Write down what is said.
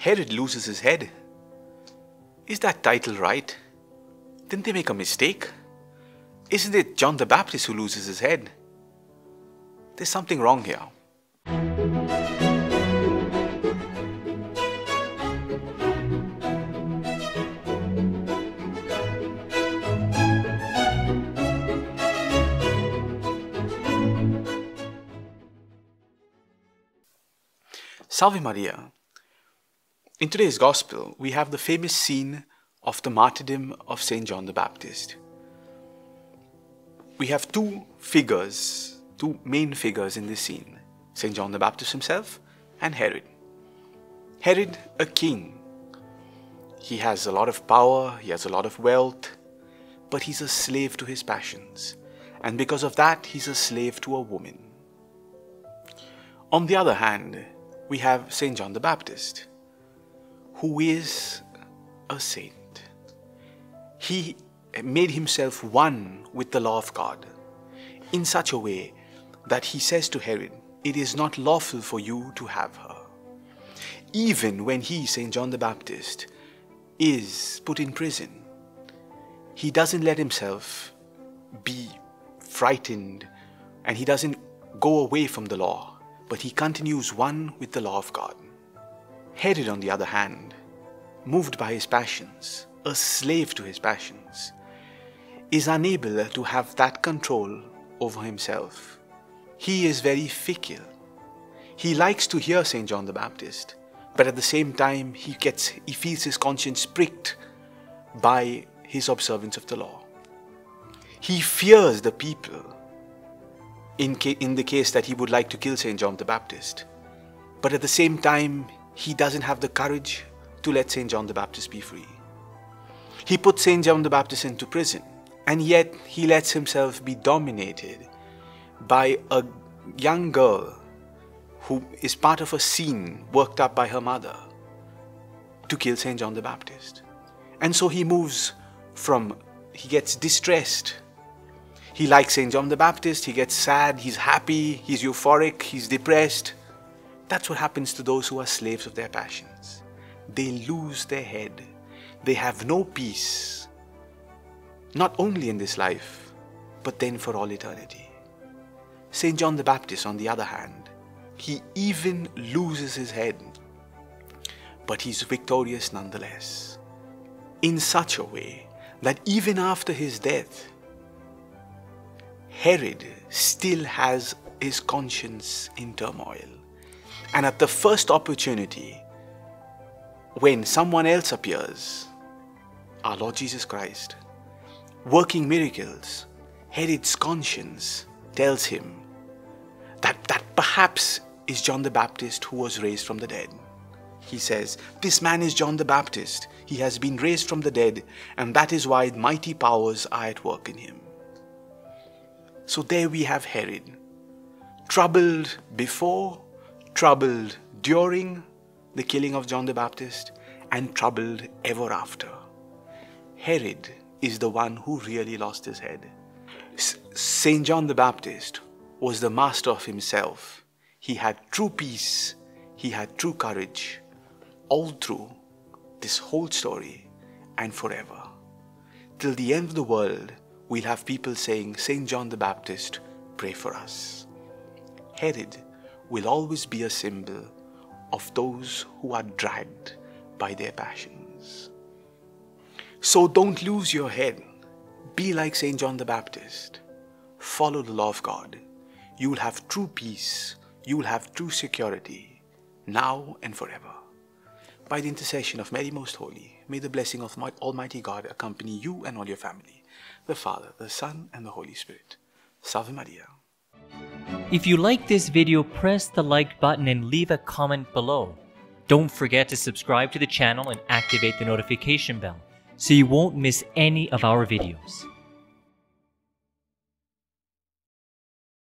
Herod loses his head. Is that title right? Didn't they make a mistake? Isn't it John the Baptist who loses his head? There's something wrong here. Salve Maria. In today's Gospel, we have the famous scene of the martyrdom of Saint John the Baptist. We have two main figures in this scene, Saint John the Baptist himself and Herod. Herod, a king. He has a lot of power, he has a lot of wealth, but he's a slave to his passions. And because of that, he's a slave to a woman. On the other hand, we have Saint John the Baptist, who is a saint. He made himself one with the law of God in such a way that he says to Herod, "It is not lawful for you to have her." Even when he, St. John the Baptist, is put in prison, he doesn't let himself be frightened and he doesn't go away from the law, but he continues one with the law of God. Herod, on the other hand, moved by his passions, a slave to his passions, is unable to have that control over himself. He is very fickle. He likes to hear St. John the Baptist, but at the same time he feels his conscience pricked by his observance of the law. He fears the people in the case that he would like to kill St. John the Baptist, but at the same time he doesn't have the courage to let St. John the Baptist be free. He puts St. John the Baptist into prison, and yet he lets himself be dominated by a young girl who is part of a scene worked up by her mother to kill St. John the Baptist. And so he gets distressed. He likes St. John the Baptist, he gets sad, he's happy, he's euphoric, he's depressed. That's what happens to those who are slaves of their passions. They lose their head. They have no peace, not only in this life, but then for all eternity. St. John the Baptist, on the other hand, he even loses his head, but he's victorious nonetheless, in such a way that even after his death, Herod still has his conscience in turmoil. And at the first opportunity, when someone else appears, our Lord Jesus Christ, working miracles, Herod's conscience tells him that perhaps is John the Baptist who was raised from the dead. He says, "This man is John the Baptist. He has been raised from the dead, and that is why mighty powers are at work in him." So there we have Herod, troubled before, troubled during the killing of John the Baptist, and troubled ever after. Herod is the one who really lost his head. St. John the Baptist was the master of himself. He had true peace, he had true courage, all through this whole story and forever. Till the end of the world, we'll have people saying, "St. John the Baptist, pray for us." Herod will always be a symbol of those who are dragged by their passions. So don't lose your head. Be like St. John the Baptist. Follow the law of God. You will have true peace. You will have true security, now and forever. By the intercession of Mary Most Holy, may the blessing of Almighty God accompany you and all your family, the Father, the Son, and the Holy Spirit. Salve Maria. If you like this video, press the like button and leave a comment below. Don't forget to subscribe to the channel and activate the notification bell so you won't miss any of our videos.